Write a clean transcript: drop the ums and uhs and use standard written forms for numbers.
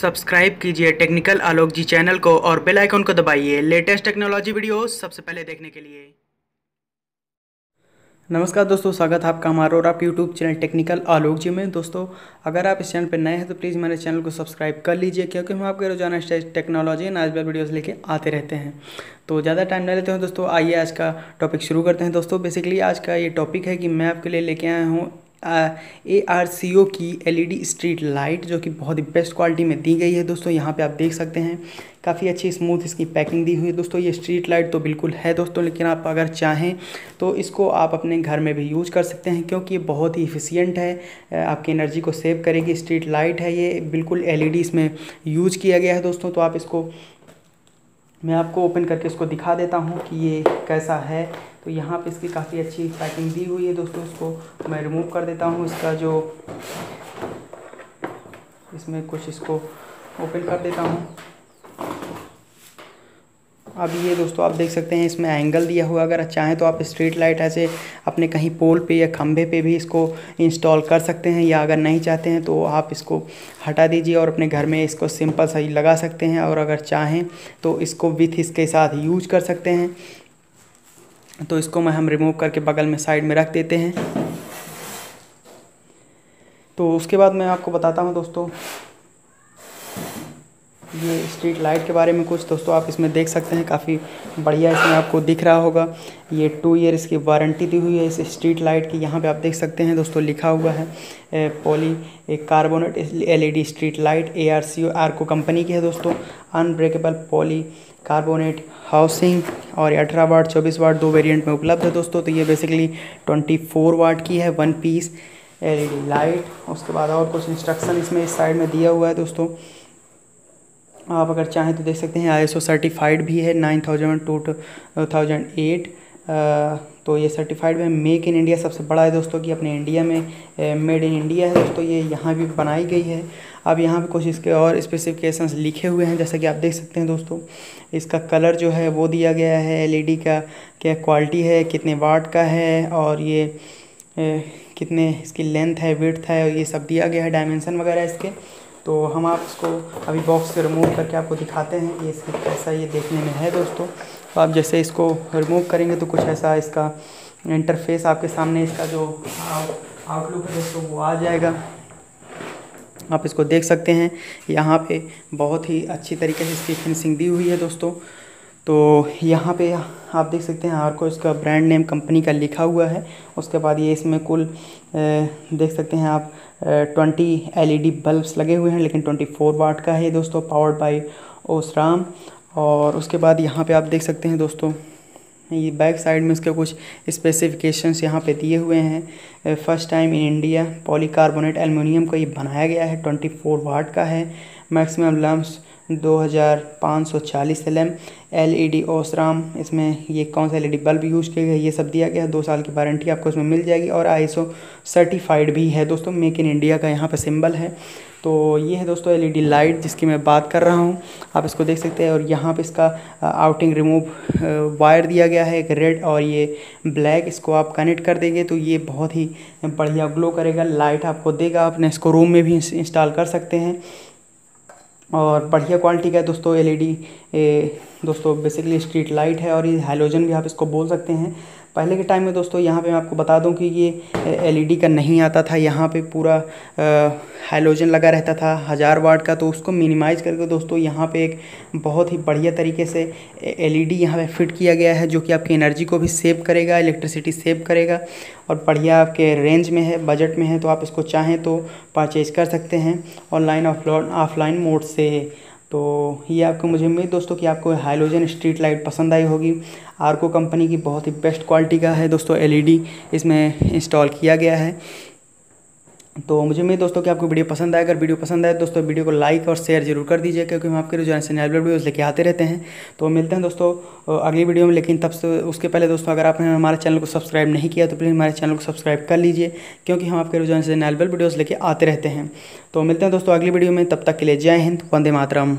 Subscribe कीजिए technical Alok जी channel को और बेल आइकन को दबाइए लेटेस्ट टेक्नोलॉजी वीडियो सबसे पहले देखने के लिए। नमस्कार दोस्तों, स्वागत है आपका हमारा और आपके YouTube channel technical Alok ji में। दोस्तों, अगर आप इस चैनल पर नए हैं तो प्लीज़ मेरे चैनल को सब्सक्राइब कर लीजिए, क्योंकि हम आपके रोजाना टेक्नोलॉजी एंड नाइस वीडियोज़ लेके आते रहते हैं। तो ज़्यादा टाइम ना लेते हैं दोस्तों, आइए आज का टॉपिक शुरू करते हैं। दोस्तों, बेसिकली आज का ये टॉपिक है कि मैं आपके लिए लेके आया हूँ ARCO की LED स्ट्रीट लाइट, जो कि बहुत ही बेस्ट क्वालिटी में दी गई है। दोस्तों, यहाँ पे आप देख सकते हैं काफ़ी अच्छी स्मूथ इसकी पैकिंग दी हुई है। दोस्तों, ये स्ट्रीट लाइट तो बिल्कुल है दोस्तों, लेकिन आप अगर चाहें तो इसको आप अपने घर में भी यूज़ कर सकते हैं, क्योंकि ये बहुत ही एफिशिएंट है, आपकी एनर्जी को सेव करेगी। स्ट्रीट लाइट है ये, बिल्कुल LED इसमें यूज किया गया है दोस्तों। तो आप इसको, मैं आपको ओपन करके इसको दिखा देता हूँ कि ये कैसा है। तो यहाँ पे इसकी काफ़ी अच्छी पैकिंग दी हुई है दोस्तों। इसको मैं रिमूव कर देता हूँ, इसका जो इसमें कुछ, इसको ओपन कर देता हूँ। अब ये दोस्तों आप देख सकते हैं इसमें एंगल दिया हुआ, अगर चाहें तो आप स्ट्रीट लाइट ऐसे अपने कहीं पोल पे या खंभे पे भी इसको इंस्टॉल कर सकते हैं, या अगर नहीं चाहते हैं तो आप इसको हटा दीजिए और अपने घर में इसको सिंपल सा ही लगा सकते हैं। और अगर चाहें तो इसको विथ इसके साथ यूज कर सकते हैं। तो इसको मैं हम रिमूव करके बगल में साइड में रख देते हैं। तो उसके बाद मैं आपको बताता हूं दोस्तों ये स्ट्रीट लाइट के बारे में कुछ। दोस्तों, आप इसमें देख सकते हैं काफ़ी बढ़िया इसमें आपको दिख रहा होगा, ये 2 ईयर इसकी वारंटी दी हुई है इस स्ट्रीट लाइट की। यहाँ पे आप देख सकते हैं दोस्तों लिखा हुआ है poly carbonate LED street light ARCO company की है दोस्तों। अनब्रेकेबल पॉली कार्बोनेट हाउसिंग और 18 वाट 24 वाट 2 वेरियंट में उपलब्ध है दोस्तों। तो ये बेसिकली 24 वाट की है 1 पीस LED लाइट। उसके बाद और कुछ इंस्ट्रक्शन इसमें इस साइड में दिया हुआ है दोस्तों, आप अगर चाहें तो देख सकते हैं। ISO सर्टिफाइड भी है 9000 2008, तो ये सर्टिफाइड में मेक इन इंडिया सबसे बड़ा है दोस्तों, कि अपने इंडिया में मेड इन इंडिया है दोस्तों। ये यहाँ भी बनाई गई है। अब यहाँ पे कुछ इसके और स्पेसिफिकेशंस लिखे हुए हैं, जैसा कि आप देख सकते हैं दोस्तों। इसका कलर जो है वो दिया गया है, LED का क्या क्वालिटी है, कितने वाट का है, और ये कितने इसकी लेंथ है, विड्थ है, और ये सब दिया गया है, डायमेंसन वगैरह इसके। तो हम आप इसको अभी बॉक्स से रिमूव करके आपको दिखाते हैं ये इसकी कैसा ये देखने में है दोस्तों। तो आप जैसे इसको रिमूव करेंगे तो कुछ ऐसा इसका इंटरफेस आपके सामने, इसका जो आउटलुक है दोस्तों वो आ जाएगा। आप इसको देख सकते हैं, यहाँ पे बहुत ही अच्छी तरीके से इसकी फिनिशिंग दी हुई है दोस्तों। तो यहाँ पे आप देख सकते हैं ARCO इसका ब्रांड नेम कंपनी का लिखा हुआ है। उसके बाद ये इसमें कुल देख सकते हैं आप 20 LED बल्ब्स लगे हुए हैं, लेकिन 24 वाट का है दोस्तों, पावर्ड बाय ओसराम। और उसके बाद यहाँ पे आप देख सकते हैं दोस्तों ये बैक साइड में इसके कुछ स्पेसिफिकेशंस यहाँ पे दिए हुए हैं। First time in India polycarbonate aluminium का ये बनाया गया है, 24 वाट का है। Maximum lumens 2540 LM। LED Osram, इसमें ये कौन सा LED बल्ब यूज़ किया गया ये सब दिया गया है। 2 साल की वारंटी आपको इसमें मिल जाएगी, और ISO सर्टिफाइड भी है दोस्तों। मेक इन इंडिया का यहाँ पर सिंबल है। तो ये है दोस्तों LED लाइट जिसकी मैं बात कर रहा हूँ, आप इसको देख सकते हैं। और यहाँ पे इसका आउटिंग रिमूव वायर दिया गया है, एक रेड और ये ब्लैक। इसको आप कनेक्ट कर देंगे तो ये बहुत ही बढ़िया ग्लो करेगा, लाइट आपको देगा। आपने इसको रूम में भी इंस्टॉल कर सकते हैं, और बढ़िया क्वालिटी का है दोस्तों। LED दोस्तों बेसिकली स्ट्रीट लाइट है, और ये हैलोजन भी आप इसको बोल सकते हैं। पहले के टाइम में दोस्तों, यहाँ पे मैं आपको बता दूं कि ये LED का नहीं आता था, यहाँ पे पूरा हैलोजन लगा रहता था 1000 वाट का। तो उसको मिनिमाइज़ करके दोस्तों यहाँ पे एक बहुत ही बढ़िया तरीके से LED यहाँ पे फिट किया गया है, जो कि आपकी एनर्जी को भी सेव करेगा, इलेक्ट्रिसिटी सेव करेगा, और बढ़िया आपके रेंज में है, बजट में है। तो आप इसको चाहें तो परचेज कर सकते हैं ऑनलाइन ऑफलाइन मोड से। तो ये आपको, मुझे उम्मीद दोस्तों कि आपको हैलोजन स्ट्रीट लाइट पसंद आई होगी। ARCO कंपनी की बहुत ही बेस्ट क्वालिटी का है दोस्तों, LED इसमें इंस्टॉल किया गया है। तो मुझे उम्मीद दोस्तों कि आपको वीडियो पसंद आए। अगर वीडियो पसंद आए दोस्तों, वीडियो को लाइक और शेयर जरूर कर दीजिए, क्योंकि हम आपके रोजाना से नए वीडियोज़ लेके आते रहते हैं। तो मिलते हैं दोस्तों अगली वीडियो में, लेकिन तब से उसके पहले दोस्तों अगर आपने हमारे चैनल को सब्सक्राइब नहीं किया तो प्लीज़ हमारे चैनल को सब्सक्राइब कर लीजिए, क्योंकि हम आपके रोजाना से नए वीडियोज़ लेके आते रहते हैं। तो मिलते हैं दोस्तों अगली वीडियो में, तब तक के लिए जय हिंद, वंदे मातरम।